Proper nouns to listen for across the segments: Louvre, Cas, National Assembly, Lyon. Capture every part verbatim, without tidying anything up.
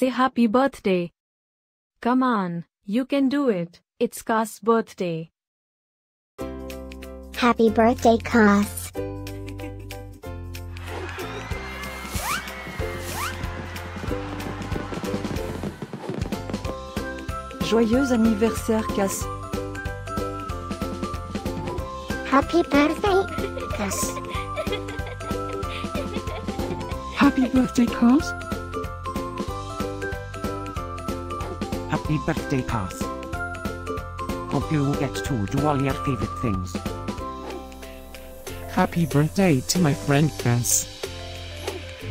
say happy birthday. Come on, you can do it. It's Cas' birthday. Happy birthday, Cas. Joyeux anniversaire, Cas. Happy birthday, Cas. Happy birthday, Cas. Happy birthday, Cas. Hope you will get to do all your favorite things. Happy birthday to my friend Cas.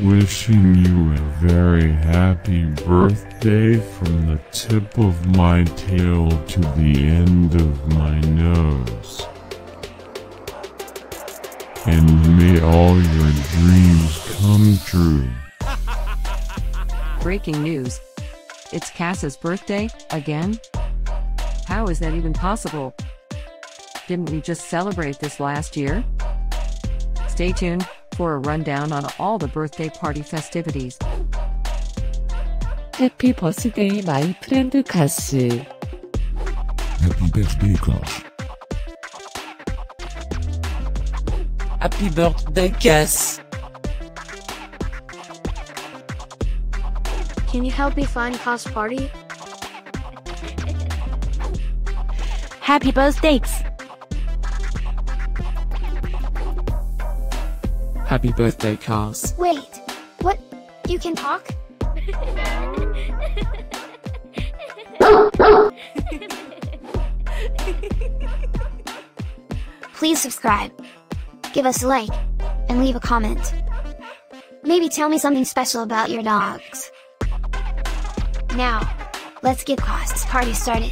Wishing you a very happy birthday from the tip of my tail to the end of my nose. And may all your dreams come true. Breaking news. It's Cas's birthday, again? How is that even possible? Didn't we just celebrate this last year? Stay tuned for a rundown on all the birthday party festivities. Happy birthday, my friend Cas. Happy birthday, Cas. Happy birthday, Cas. Can you help me find Cas' party? Happy birthday! Happy birthday, Cas. Wait, what? You can talk? Please subscribe, give us a like, and leave a comment. Maybe tell me something special about your dogs. Now, let's get Cas' party started.